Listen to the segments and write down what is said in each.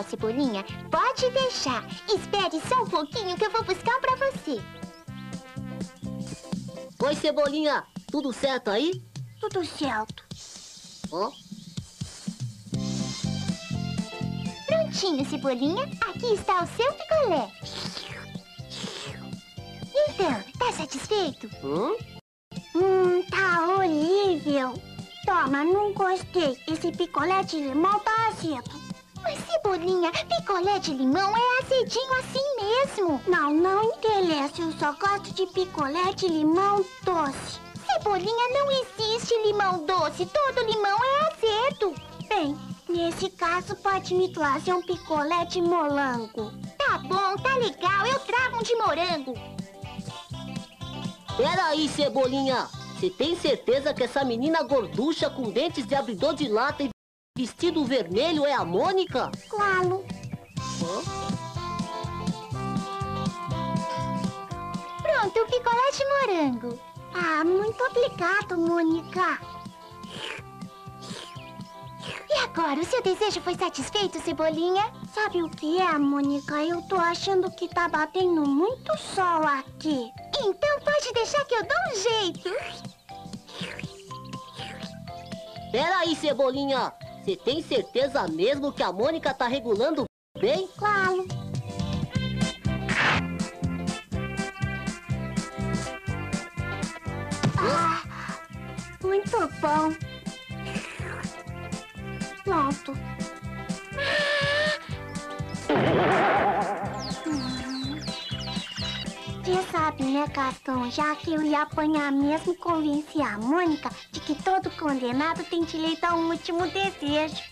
legal, Cebolinha. Pode deixar. Espere só um pouquinho que eu vou buscar pra você. Oi, Cebolinha. Tudo certo aí? Tudo certo. Ó. Prontinho, Cebolinha. Aqui está o seu picolé. Então, tá satisfeito? Tá horrível. Toma, não gostei. Esse picolé de limão tá azedo. Mas, Cebolinha, picolé de limão é azedinho assim mesmo. Não, não interessa. Eu só gosto de picolé de limão doce. Cebolinha, não existe limão doce. Todo limão é azedo. Bem, nesse caso pode me trazer um picolé de molango. Tá bom, tá legal. Eu trago um de morango. Peraí, Cebolinha. Você tem certeza que essa menina gorducha com dentes de abridor de lata e vestido vermelho é a Mônica? Claro. Pronto, o picolé de morango. Ah, muito obrigado, Mônica. E agora, o seu desejo foi satisfeito, Cebolinha? Sabe o que é, Mônica? Eu tô achando que tá batendo muito sol aqui. Então pode deixar que eu dou um jeito. Peraí, Cebolinha. Você tem certeza mesmo que a Mônica tá regulando bem? Claro. Ah, muito bom. Pronto. Você sabe, né, Gastão? Já que eu ia apanhar mesmo, convenci a Mônica de que todo condenado tem direito a um último desejo.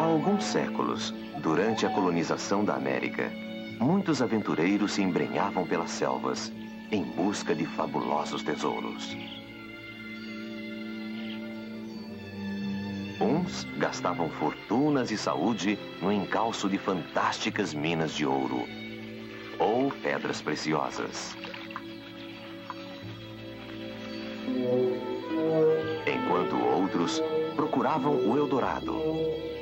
Há alguns séculos, durante a colonização da América, muitos aventureiros se embrenhavam pelas selvas em busca de fabulosos tesouros. Uns gastavam fortunas e saúde no encalço de fantásticas minas de ouro ou pedras preciosas. Enquanto outros procuravam o Eldorado.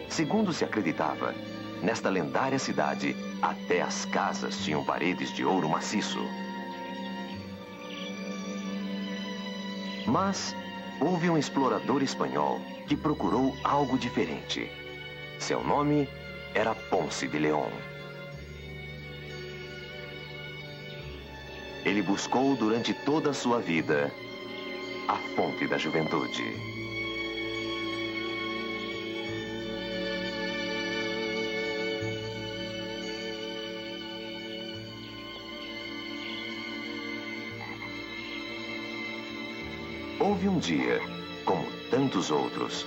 Segundo se acreditava, nesta lendária cidade, até as casas tinham paredes de ouro maciço. Mas houve um explorador espanhol que procurou algo diferente. Seu nome era Ponce de León. Ele buscou durante toda a sua vida a fonte da juventude. Houve um dia, como tantos outros,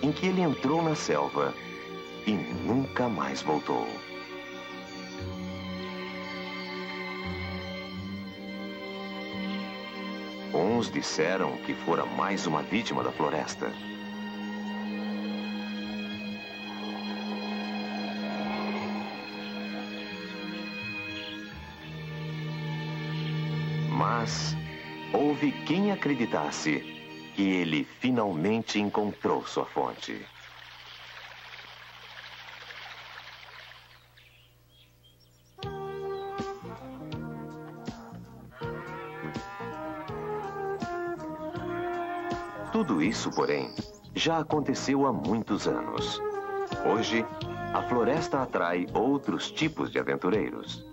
em que ele entrou na selva e nunca mais voltou. Uns disseram que fora mais uma vítima da floresta. Mas houve quem acreditasse que ele finalmente encontrou sua fonte. Tudo isso, porém, já aconteceu há muitos anos. Hoje, a floresta atrai outros tipos de aventureiros.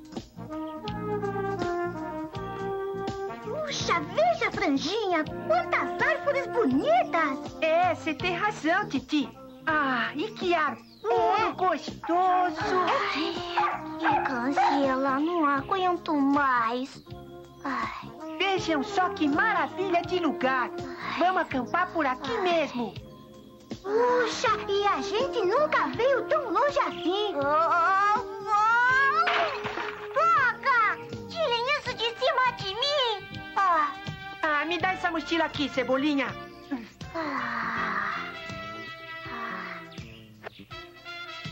Puxa, veja, Franjinha, quantas árvores bonitas! É, você tem razão, Titi. Ah, e que ar puro, gostoso! Ai, cancela, não aguento mais. Ai. Vejam só que maravilha de lugar. Vamos acampar por aqui mesmo. Puxa, e a gente nunca veio tão longe assim. Foca! Tirem isso de cima de mim! Me dá essa mochila aqui, Cebolinha.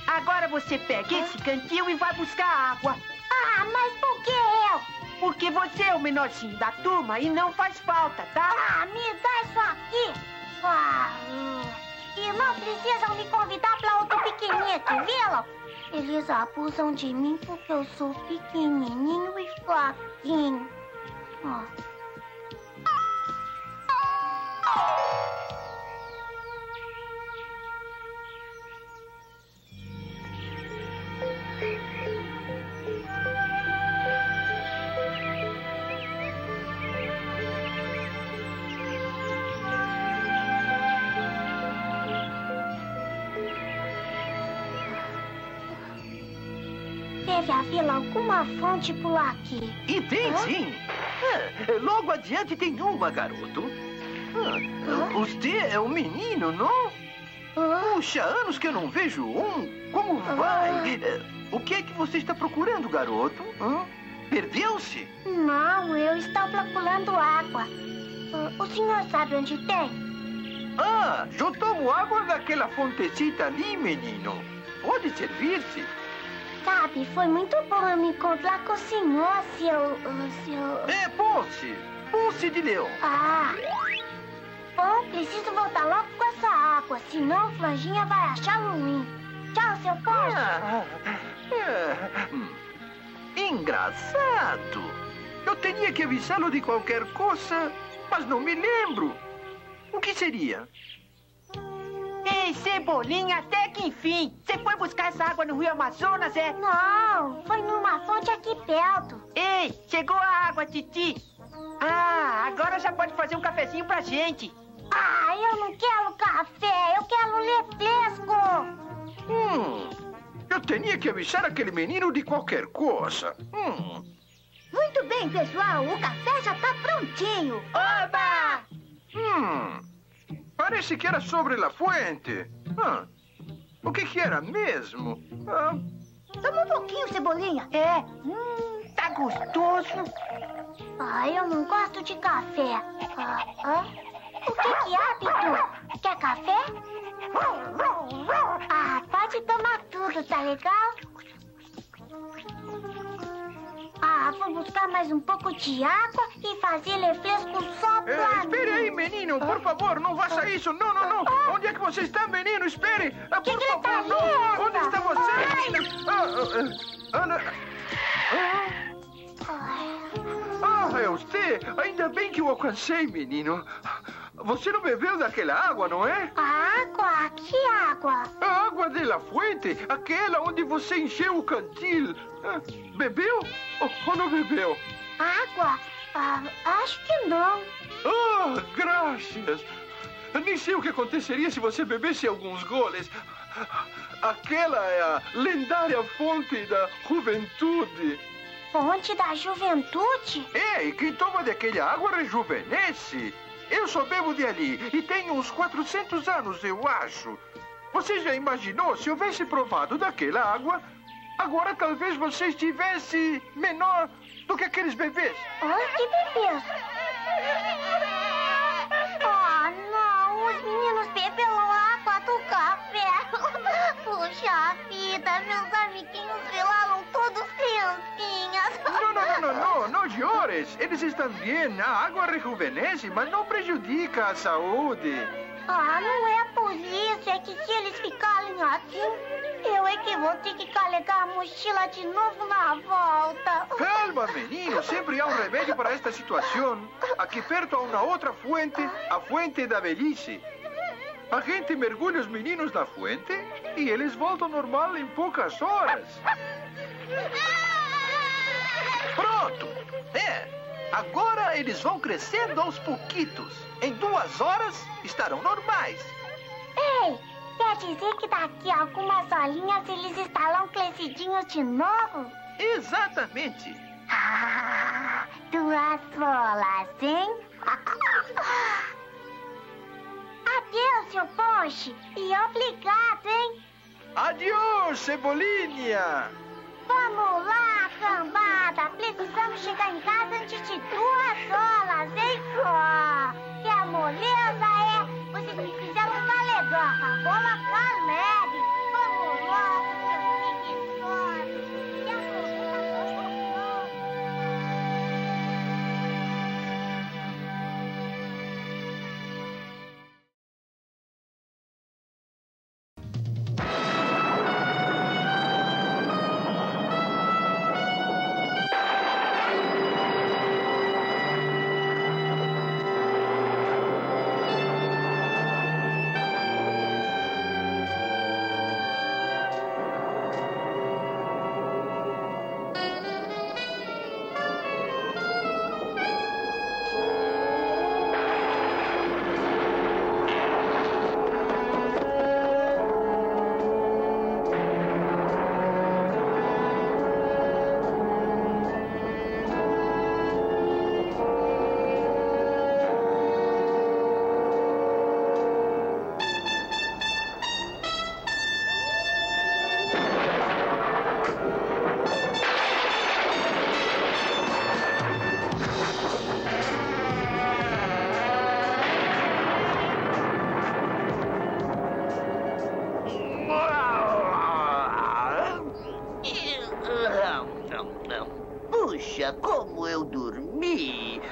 Agora você pega esse cantil e vai buscar água. Ah, mas por que eu? Porque você é o menorzinho da turma e não faz falta, tá? Ah, me dá isso aqui. E não precisam me convidar pra outro piquenique, viram? Eles abusam de mim porque eu sou pequenininho e fraquinho. Deve haver alguma fonte por aqui. E tem, sim. Logo adiante tem uma, garoto. Você é um menino, não? Puxa, anos que eu não vejo um. Como vai? O que é que você está procurando, garoto? Perdeu-se? Não, eu estou procurando água. O senhor sabe onde tem? Ah, eu tomo água daquela fontecita ali, menino. Pode servir-se. Sabe, foi muito bom eu me encontrar com o senhor, seu... É Ponce! Ponce de Leão! Ah! Bom, preciso voltar logo com essa água, senão o Franjinha vai achar ruim. Tchau, seu Ponce! Engraçado! Eu teria que avisá-lo de qualquer coisa, mas não me lembro. O que seria? Ei, Cebolinha, até que enfim! Você foi buscar essa água no Rio Amazonas, é? Não, foi numa fonte aqui perto. Ei, chegou a água, Titi. Ah, agora já pode fazer um cafezinho pra gente. Ah, eu não quero café, eu quero refresco. Eu teria que avisar aquele menino de qualquer coisa. Muito bem, pessoal, o café já tá prontinho. Oba! Parece que era sobre a fuente. O que era mesmo? Toma um pouquinho, Cebolinha. É. Tá gostoso. Eu não gosto de café. O que há, Pitu? Quer café? Pode tomar tudo, tá legal? Vou buscar mais um pouco de água e fazer refresco só pra mim. Espere aí, menino, por favor, não faça isso. Não, não, não. Onde é que você está, menino? Espere. Por favor, tá não. Essa? Onde está você, menino? Ana... é você? Ainda bem que eu alcancei, menino. Você não bebeu daquela água, não é? Água? Que água? A água de la fuente, aquela onde você encheu o cantil. Bebeu ou não bebeu? Água? Acho que não. Ah, graças. Nem sei o que aconteceria se você bebesse alguns goles. Aquela é a lendária fonte da juventude. Fonte da juventude? É, e quem toma daquela água rejuvenesce. Eu só bebo de ali e tenho uns 400 anos, eu acho. Você já imaginou se houvesse provado daquela água? Agora talvez você estivesse menor do que aqueles bebês. Que bebês? Não, os meninos beberam água do café. Puxa vida, meus amiguinhos velaram todos criancinhas. Não chores. Eles estão bem, a água rejuvenesce, mas não prejudica a saúde. Não é por isso, é que se eles ficarem assim, eu é que vou ter que carregar a mochila de novo na volta. Calma, menino, sempre há um remédio para esta situação. Aqui perto há uma outra fuente, a fuente da velhice. A gente mergulha os meninos na fuente e eles voltam ao normal em poucas horas. Pronto! Agora eles vão crescendo aos pouquitos. Em 2 horas estarão normais. Ei, quer dizer que daqui a algumas horinhas eles estarão crescidinhos de novo? Exatamente. 2 bolas, hein? Adeus, seu Ponce. E obrigado, hein? Adeus, Cebolinha. Vamos lá, cambada. Precisamos chegar em casa antes de 2 horas, hein? Que a moleza é... Você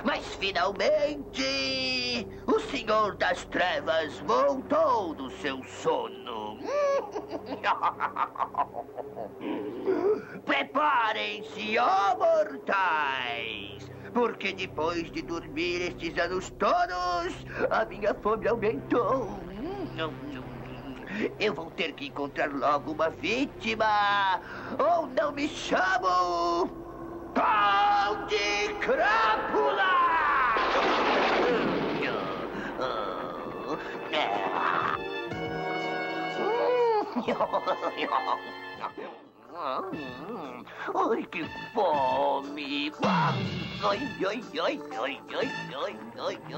Mas finalmente o Senhor das Trevas voltou do seu sono. Preparem-se, ó mortais, porque depois de dormir estes anos todos, a minha fome aumentou. Eu vou ter que encontrar logo uma vítima, ou não me chamo Pão de Crápula! Ai, que fome! Ai, ai, ai, ai, ai, ai, ai,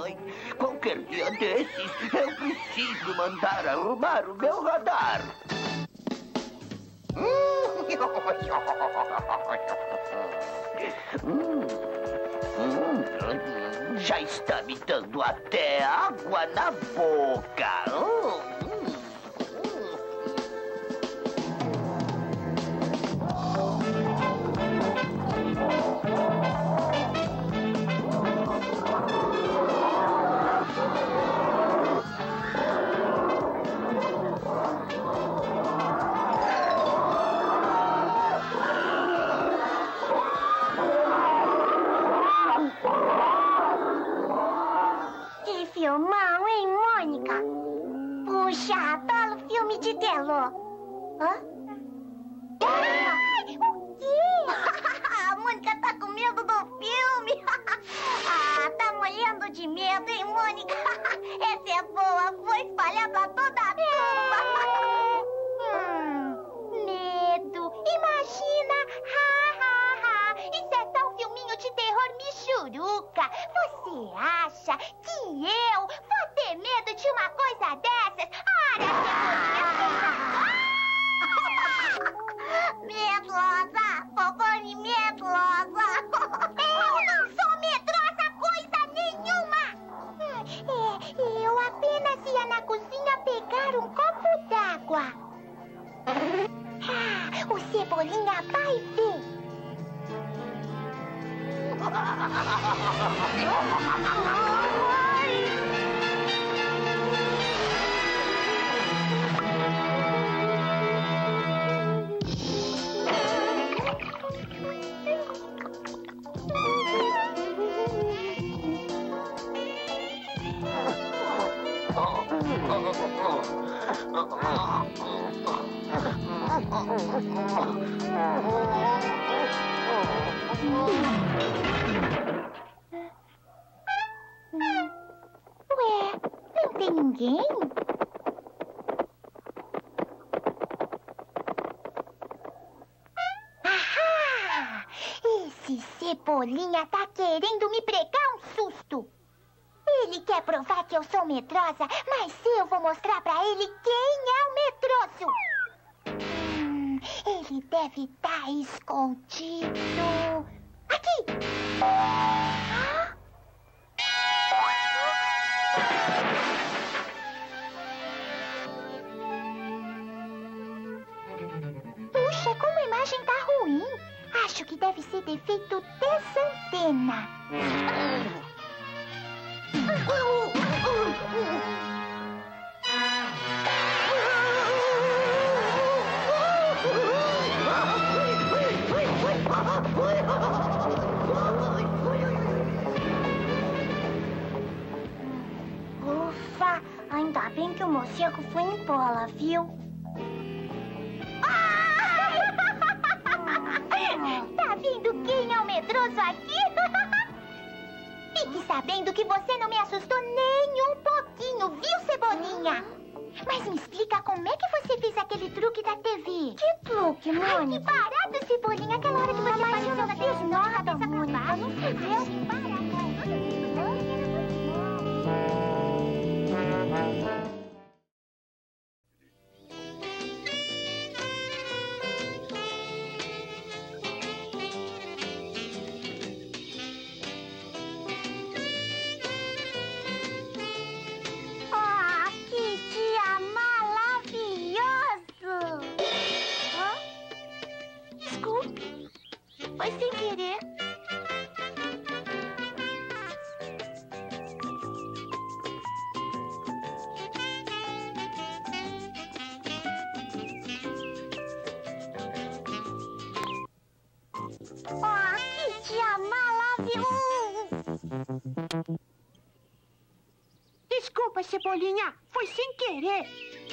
ai. Qualquer dia desses, eu preciso mandar arrumar o meu radar. Já está me dando até água na boca. Filmão, hein, Mônica? Puxa, adoro filme de terror. Hã? Ai, o quê? A Mônica tá com medo do filme. Ah, tá molhando de medo, hein, Mônica? Essa é boa, vou espalhar pra toda a turma. Medo, imagina. Isso é só um filminho de terror michuruca. Você acha que eu vou ter medo de uma coisa dessas? Olha, cebolinha! Medrosa! Fofone medrosa! Eu não sou medrosa coisa nenhuma! Eu apenas ia na cozinha pegar um copo d'água. O Cebolinha vai ver. Ué, não tem ninguém? Ahá! Esse Cebolinha tá querendo me pregar um susto. Ele quer provar que eu sou medrosa, mas eu vou mostrar pra ele quem é o medroso. Ele deve estar escondido. Aqui! Ah? Puxa, como a imagem tá ruim. Acho que deve ser defeito dessa antena. Ufa, ainda bem que o morcego foi em bola, viu? Tá vendo quem é o medroso aqui? Fique sabendo que você não me assustou nem um pouquinho, viu, Cebolinha? Mas me explica como é que você fez aquele truque da TV. Que truque, Mônica? Ai, que barato, Cebolinha. Aquela hora que você apareceu na TV, nossa, da Mônica. Ai, que barato. Foi sem querer. Desculpa, Cebolinha. Foi sem querer.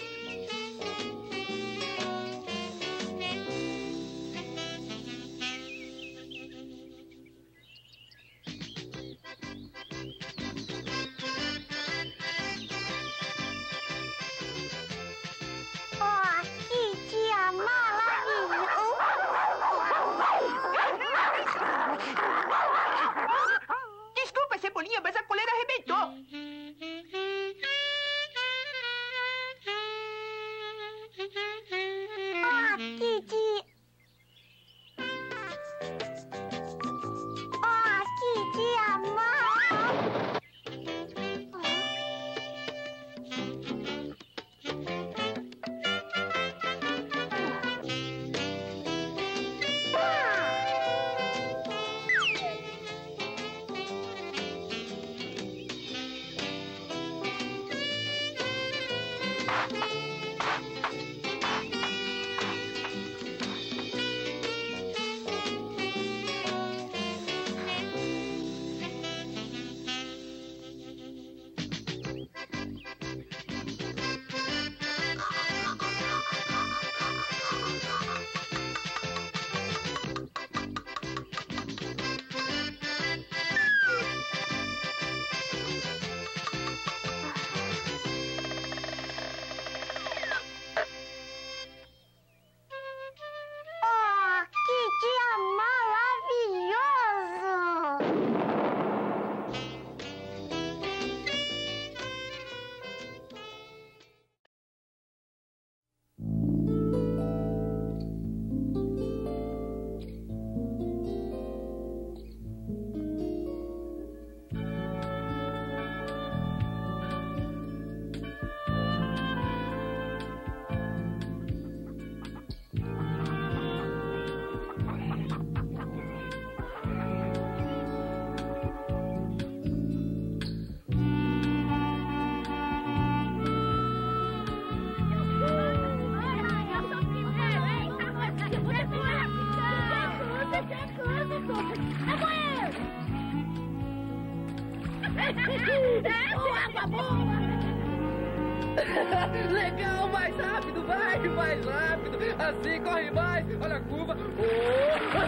Legal, mais rápido, vai, mais rápido. Assim corre mais. Olha a curva. Oh.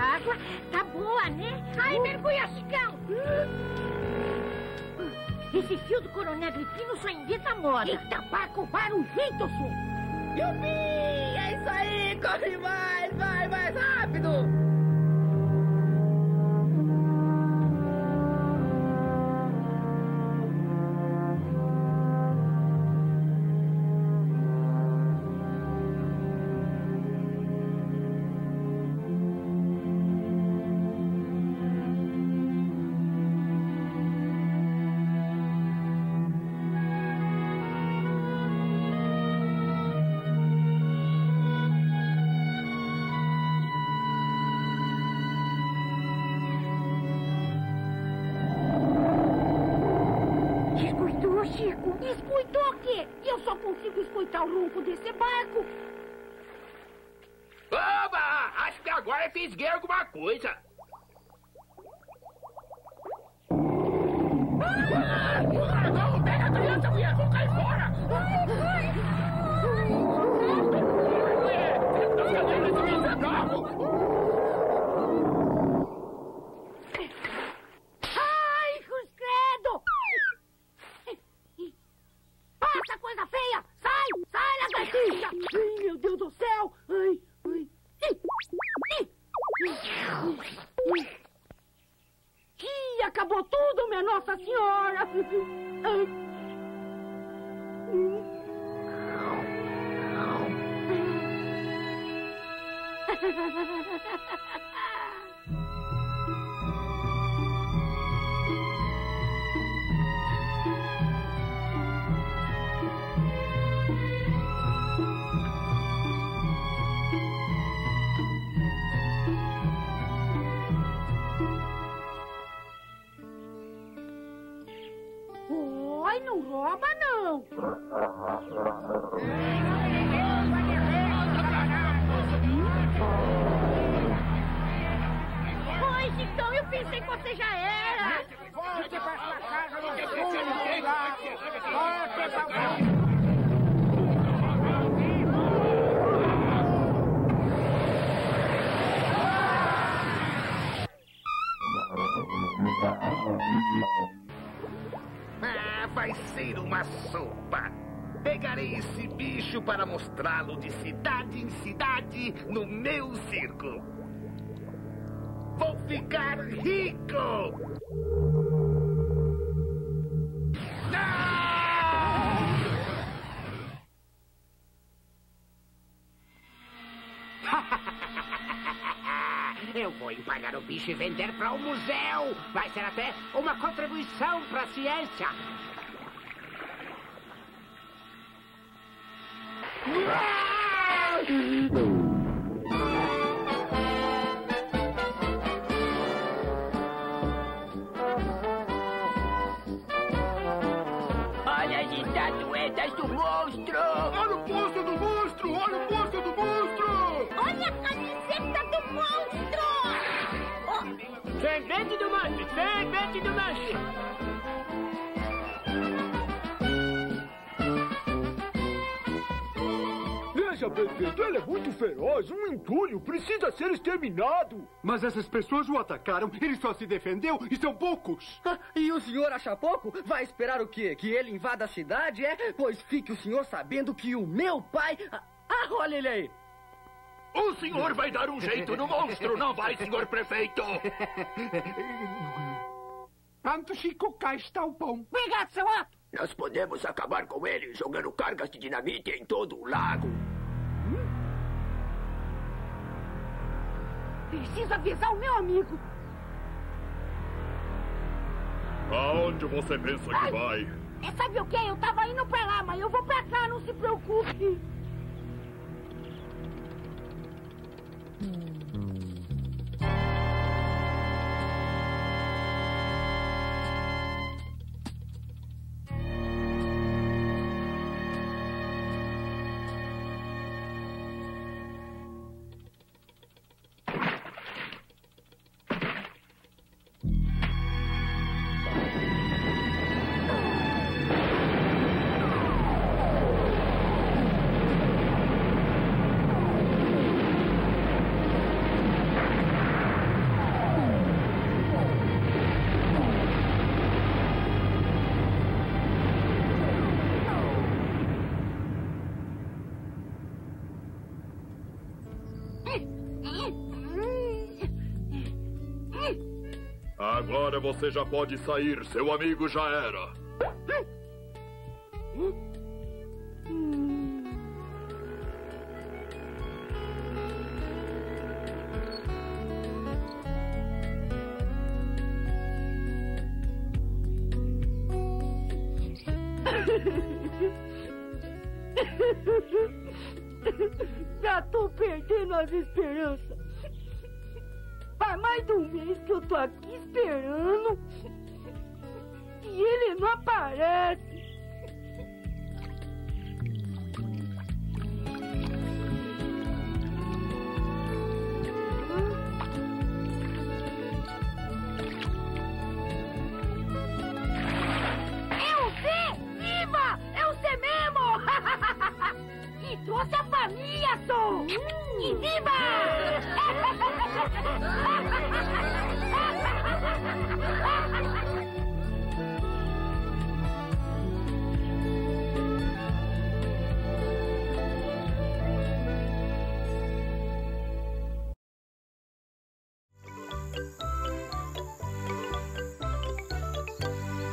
A água tá boa, né? Ai, mergulha, Chicão. Esse fio do Coronel Gripino só invita moda. Eita, Paco, para o jeito, Sul. Yupi, é isso aí. Corre mais, vai, mais rápido. O ronco desse barco. Oba! Acho que agora fisguei alguma coisa. Não pega a criança, mulher! Não cai fora! Ai, Cuscredo! Passa, coisa feia! Sai, lagartixa! Ai, meu Deus do céu! Ai, ai... Ih, acabou tudo, minha Nossa Senhora! Ai. Não rouba, não! Pois então, eu pensei que você já era. Volte pra sua casa no fundo do lago. Volte pra casa. Ah, vai ser uma sopa. Pegarei esse bicho para mostrá-lo de cidade em cidade no meu circo. Vou ficar rico! Eu vou empagar o bicho e vender para o museu. Vai ser até uma contribuição para a ciência. Olha as estatuetas do monstro. Olha o posto do monstro, olha o posto do monstro. Olha a camiseta do monstro. Servente do manche! Servente do manche! Veja, prefeito, ele é muito feroz, um entulho, precisa ser exterminado. Mas essas pessoas o atacaram, ele só se defendeu e são poucos. E o senhor acha pouco? Vai esperar o quê? Que ele invada a cidade, é? Pois fique o senhor sabendo que o meu pai... Ah, olha ele aí! O senhor vai dar um jeito no monstro, não vai, senhor prefeito? Pronto, Chico, cá está o pão. Obrigado, seu ato. Nós podemos acabar com ele jogando cargas de dinamite em todo o lago. Preciso avisar o meu amigo. Aonde você pensa que vai? Sabe o quê? Eu tava indo pra lá, mas eu vou pra cá, não se preocupe. Agora você já pode sair, seu amigo já era. Já tô perdendo as esperanças. Faz mais de um mês que eu tô aqui esperando e ele não aparece. Eu sei! Viva! Eu sei mesmo! E trouxe a família, só! E viva!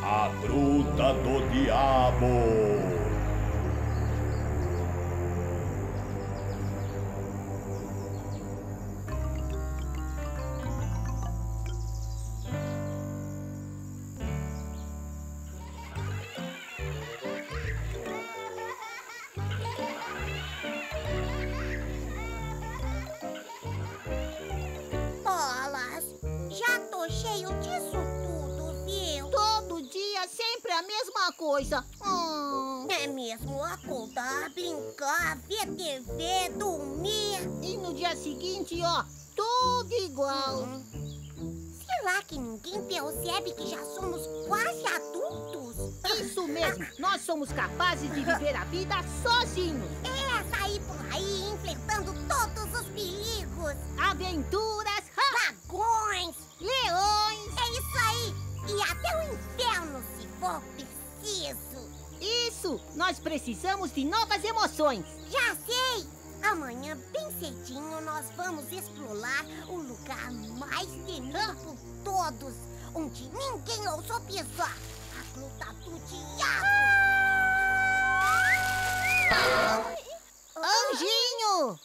A Gruta do Diabo. É mesmo, acordar, brincar, ver TV, dormir. E no dia seguinte, ó, tudo igual. Será que ninguém percebe que já somos quase adultos? Isso mesmo, nós somos capazes de viver a vida sozinhos. É, sair por aí enfrentando todos os perigos. Aventuras, dragões, leões. É isso aí, e até o inferno se for preciso. Isso, nós precisamos de novas emoções. Já sei. Amanhã, bem cedinho, nós vamos explorar o lugar mais temido por todos, onde ninguém ousou pisar, a Gruta do Diabo. Anjinho!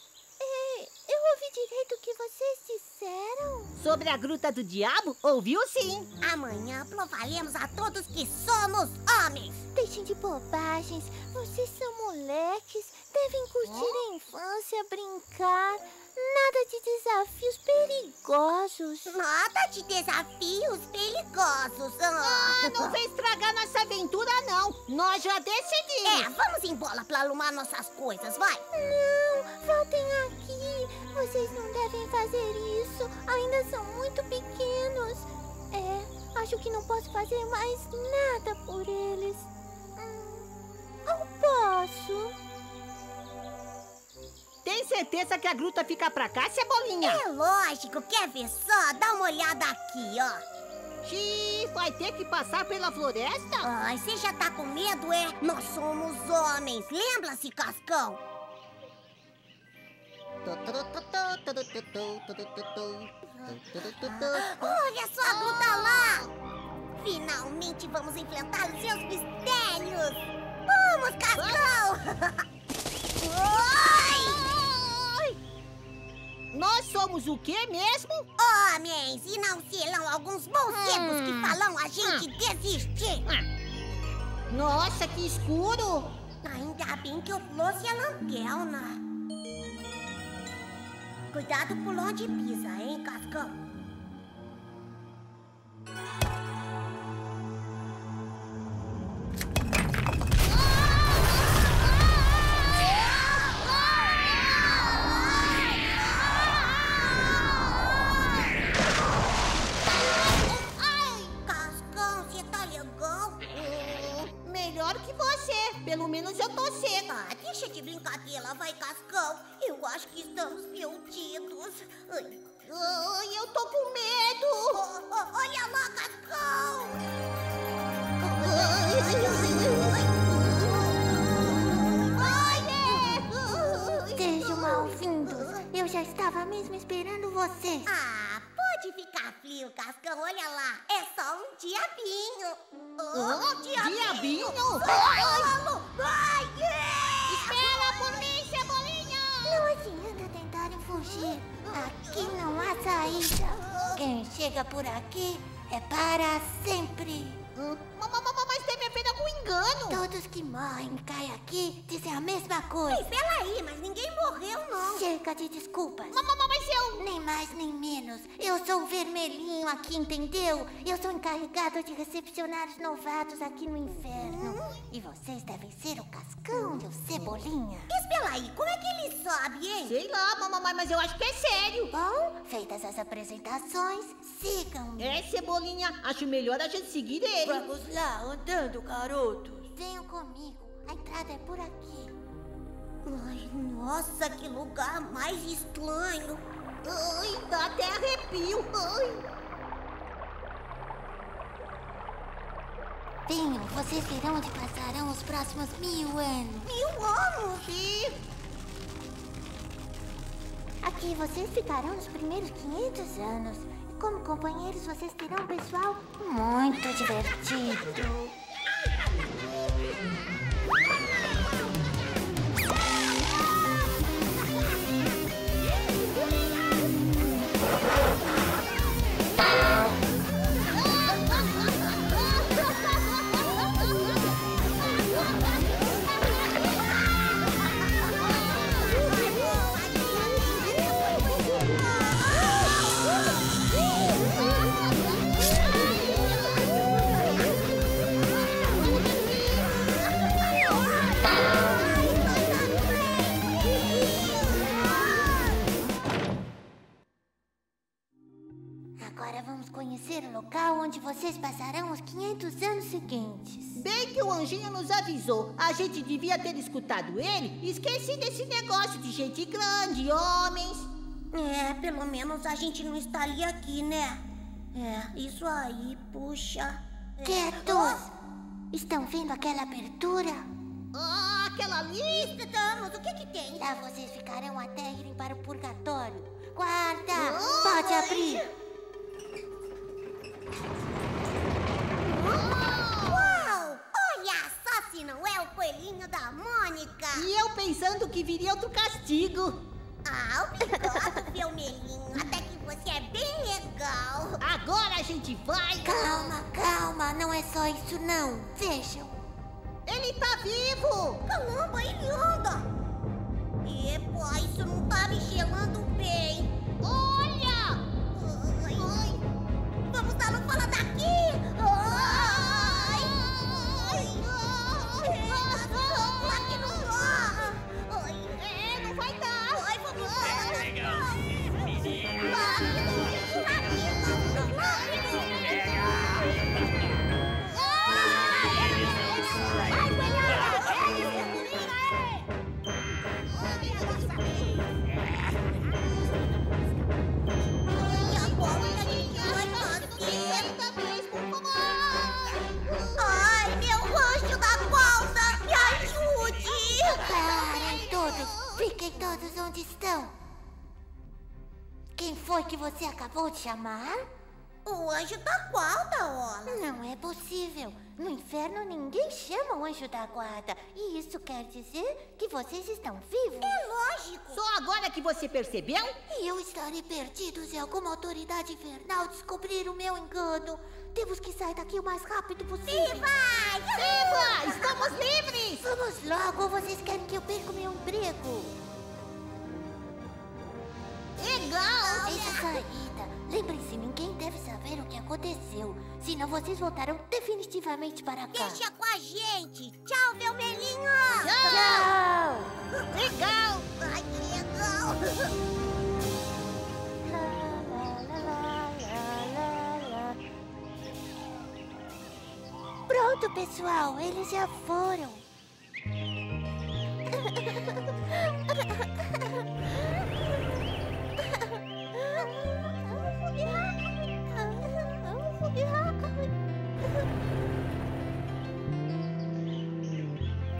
Eu ouvi direito o que vocês disseram. Sobre a Gruta do Diabo, ouviu sim. Amanhã provaremos a todos que somos homens. Deixem de bobagens, vocês são moleques. Devem curtir a infância, brincar. Nada de desafios perigosos. Nada de desafios perigosos. Não vem estragar nossa aventura, não. Nós já decidimos. É, vamos embora pra arrumar nossas coisas, vai. Não, voltem aqui. Vocês não devem fazer isso. Ainda são muito pequenos. É, acho que não posso fazer mais nada por eles. Ou posso? Tem certeza que a gruta fica pra cá, Cebolinha? É lógico, quer ver só? Dá uma olhada aqui, ó. Xiii, vai ter que passar pela floresta? Ai, você já tá com medo, é? Nós somos homens, lembra-se, Cascão? Olha só a gruta lá! Finalmente vamos enfrentar os seus mistérios! Vamos, Cascão! Nós somos o que mesmo? Homens! E não serão alguns morcegos que falam a gente desistir. Nossa, que escuro! Ainda bem que eu trouxe a lanterna. Cuidado por onde pisa, hein, Cascão? Pelo menos eu tô seca. Ah, deixa de brincadeira, vai, Cascão. Eu acho que estamos perdidos. Ai, eu tô com medo. Olha lá, Cascão. Olha! Sejam mal-vindos. Eu já estava mesmo esperando vocês. Ah, pode ficar frio, Cascão. Olha lá. É só um diabinho. Oh, diabinho? Ai! Espera por mim, Cebolinha! Não adianta tentarem fugir. Aqui não há saída. Quem chega por aqui é para sempre. Mas teve a pena com engano. Todos que morrem caem aqui dizem a mesma coisa. Espera aí, mas ninguém morreu, não. Chega de desculpas. Mas eu... Nem mais, nem menos. Eu sou o vermelhinho aqui, entendeu? Eu sou encarregado de recepcionar os novatos aqui no inferno. E vocês devem ser o Cascão e o Cebolinha. Espera aí, como é que ele sobe, hein? Sei lá, mamãe, mas eu acho que é sério. Bom, feitas as apresentações, sigam-me. É, Cebolinha, acho melhor a gente seguir ele. Vamos lá, andando, garotos. Venham comigo, a entrada é por aqui. Ai, nossa, que lugar mais estranho. Ai, dá até arrepio. Ai. Venham, vocês verão onde passarão os próximos 1000 anos. 1000 anos? Sim. Aqui vocês ficarão nos primeiros 500 anos. E como companheiros, vocês terão um pessoal muito divertido. Agora vamos conhecer o local onde vocês passarão os 500 anos seguintes. Bem que o anjinho nos avisou. A gente devia ter escutado ele e esquecido esse negócio de gente grande, homens. É, pelo menos a gente não estaria aqui, né? É, isso aí, puxa. Quietos! Estão vendo aquela abertura? Ah, oh, aquela lista, estamos. O que que tem? Lá vocês ficarão até irem para o purgatório. Guarda! Oh, pode abrir! Oh. Uau! Olha só se não é o coelhinho da Mônica! E eu pensando que viria outro castigo. Ah, obrigado, vermelhinho. Até que você é bem legal. Agora a gente vai... Calma, calma. Não é só isso, não. Vejam. Ele tá vivo! Caramba, ele anda! Epa, isso não tá me gelando bem. Olha! Ai, ai. Vamos dar um fala daqui! Ai! Ai! Aqui não dá! É, não vai dar! Ai, vamos todos onde estão? Quem foi que você acabou de chamar? O anjo da guarda, Ola. Não é possível. No inferno ninguém chama o anjo da guarda. E isso quer dizer que vocês estão vivos? É lógico. Só agora que você percebeu? E eu estarei perdido se alguma autoridade infernal descobrir o meu engano. Temos que sair daqui o mais rápido possível. Viva! Viva! Estamos livres! Vamos logo ou vocês querem que eu perca o meu emprego? Legal! Essa saída. Lembrem-se, ninguém deve saber o que aconteceu. Senão vocês voltarão definitivamente para cá. Deixa com a gente! Tchau, meu melinho! Tchau! Tchau. Legal! Ai, que legal! Pronto, pessoal! Eles já foram!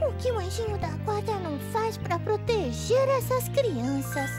O que o anjinho da guarda não faz para proteger essas crianças?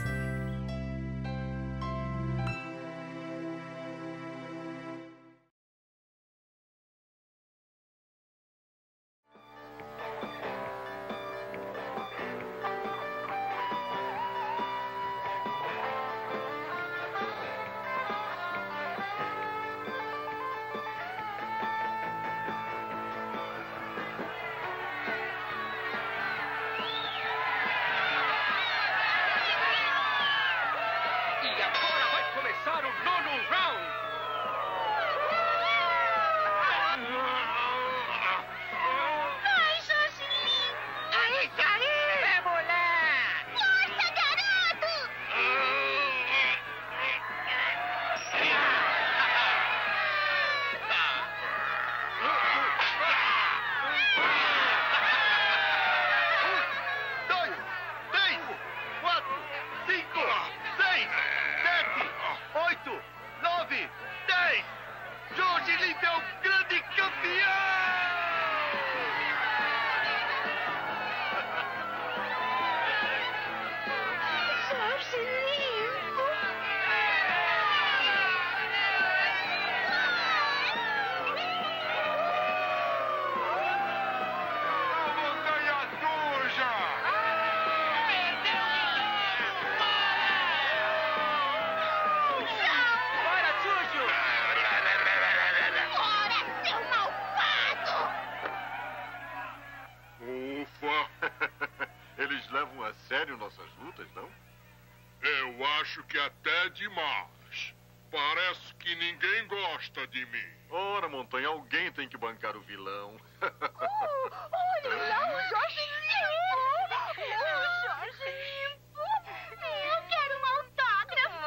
Acho que até demais. Parece que ninguém gosta de mim. Ora, Montanha, alguém tem que bancar o vilão. Olha lá, o Jorge Limpo! O Jorge Limpo! Eu quero um autógrafo!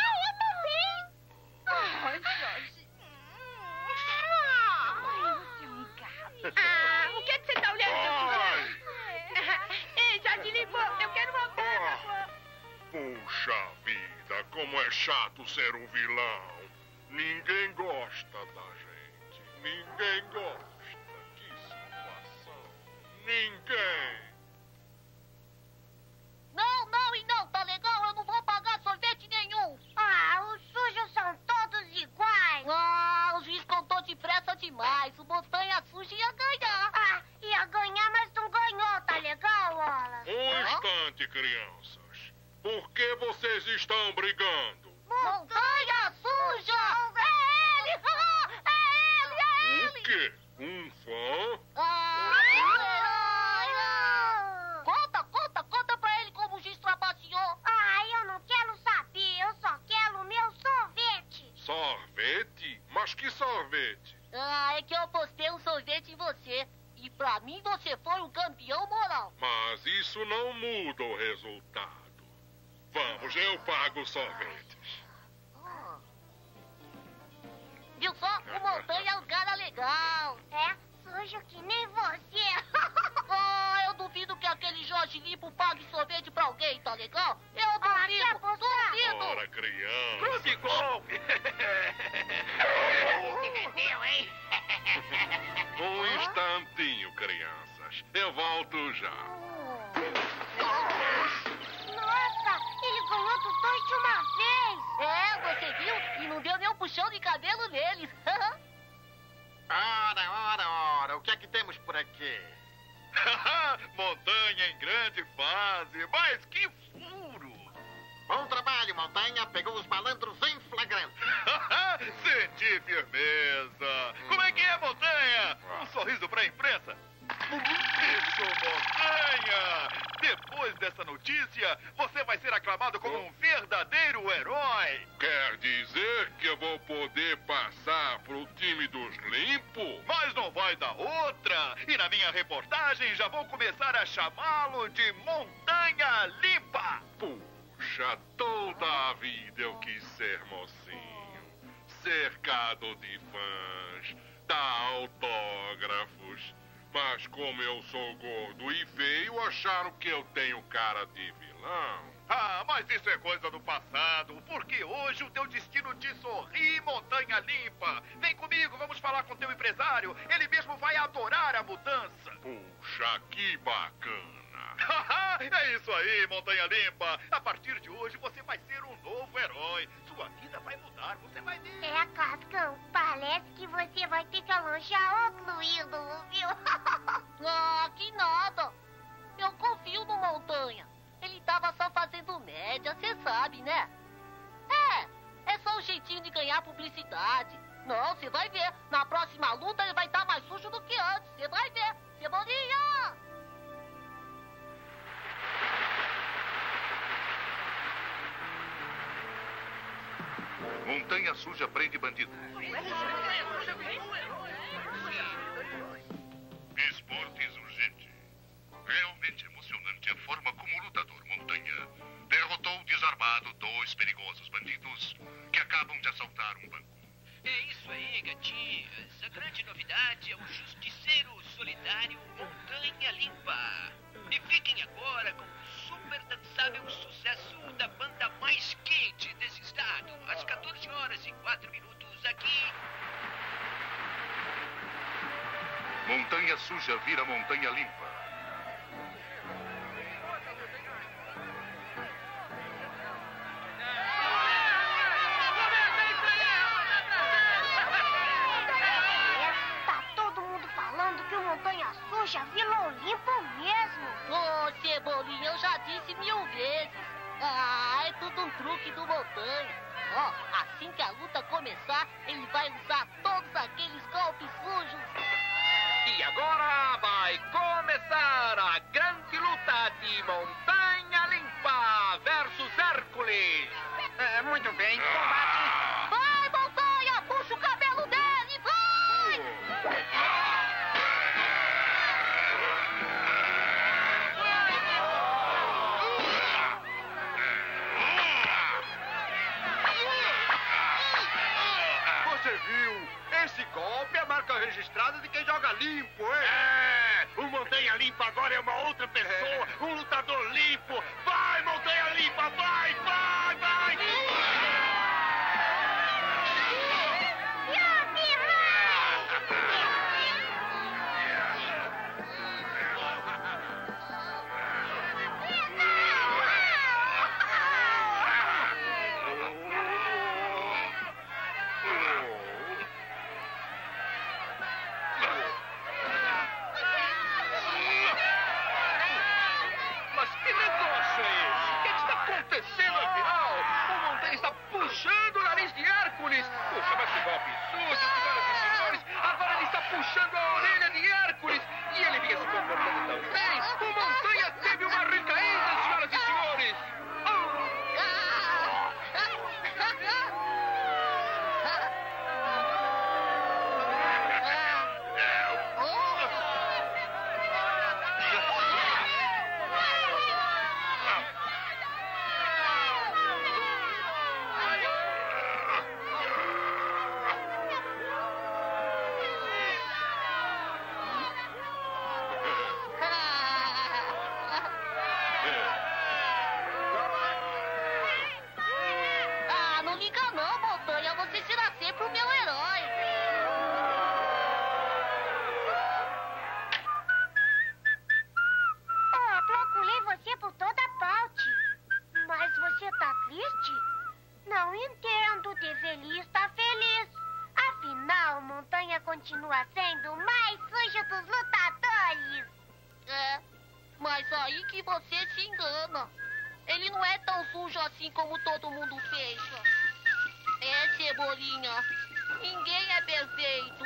Eu também! chato ser um vilão. Ninguém gosta da gente. Ninguém gosta. Que situação. Ninguém. Não, não e não, tá legal? Eu não vou pagar sorvete nenhum. Ah, os sujos são todos iguais. Ah, o juiz contou depressa demais. O Montanha Suja ia ganhar. Ah, ia ganhar, mas não ganhou, tá legal, Ola? Um instante, crianças. Por que vocês estão brigando? Montanha Suja! É ele! É ele! É ele! O quê? Um fã? Sorvete? Mas que sorvete? Ah, é que eu postei um sorvete em você. E pra mim você foi um campeão moral. Mas isso não muda o resultado. Vamos, eu pago os sorvetes. Viu só? O Montanha é um cara legal. É, sujo que nem você. Ah, eu duvido que aquele Jorge Limpo pague sorvete pra alguém, tá legal? Eu duvido, duvido. Ora, criança. Clube Gol. Entendeu, hein? Um instantinho, crianças. Eu volto já. Nossa, ele ganhou dos dois de uma vez. É, você viu? E não deu nem um puxão de cabelo nele. Ora, o que é que temos por aqui? Montanha em grande fase, mas que furo! Bom trabalho, Montanha, pegou os malandros em flagrante. Senti firmeza. Como é que é, Montanha? Um sorriso pra imprensa. Isso, Montanha! Depois dessa notícia, você vai ser aclamado como um verdadeiro herói. Quer dizer que eu vou poder passar pro time dos limpos? Mas não vai dar outra. E na minha reportagem já vou começar a chamá-lo de Montanha Limpa. Puxa, toda a vida eu quis ser mocinho, cercado de fãs, dar autógrafos. Mas como eu sou gordo e feio, acharam que eu tenho cara de vilão. Ah, mas isso é coisa do passado, porque hoje o teu destino te sorri, Montanha Limpa. Vem comigo, vamos falar com teu empresário. Ele mesmo vai adorar a mudança. Puxa, que bacana. É isso aí, Montanha Limpa. A partir de hoje você vai ser um novo herói. Sua vida vai mudar, você vai ver. É, Cascão, parece que você vai ter que alojar outro ídolo, viu? Ah, que nada. Eu confio no Montanha. Ele tava só fazendo média, você sabe, né? É só um jeitinho de ganhar publicidade. Não, você vai ver. Na próxima luta ele vai estar mais sujo do que antes. Você vai ver. Cebolinha! Montanha Suja prende bandido. Esportes urgente. Realmente emocionante a forma como o lutador Montanha derrotou desarmado dois perigosos bandidos que acabam de assaltar um banco. É isso aí, gatinhas. A grande novidade é o justiceiro solidário Montanha Limpa. E fiquem agora com o super dançável sucesso da banda mais quente desse estado, às 14h04 aqui. Montanha Suja vira Montanha Limpa. Montanha Suja, vilão limpo mesmo. Ô, Cebolinha, eu já disse 1000 vezes. Ah, é tudo um truque do Montanha. Ó, assim que a luta começar, ele vai usar todos aqueles golpes sujos. E agora vai começar a grande luta de Montanha Limpa versus Hércules. É, muito bem, combate. Vai, Montanha, puxa o cabelo dele, vai! Esse golpe é a marca registrada de quem joga limpo, hein? É! O Montanha Limpa agora é uma outra pessoa, um lutador limpo. Vai, Montanha Limpa, vai, vai, vai! continua sendo o mais sujo dos lutadores. É, mas aí que você se engana. Ele não é tão sujo assim como todo mundo fecha. É, Cebolinha, ninguém é perfeito.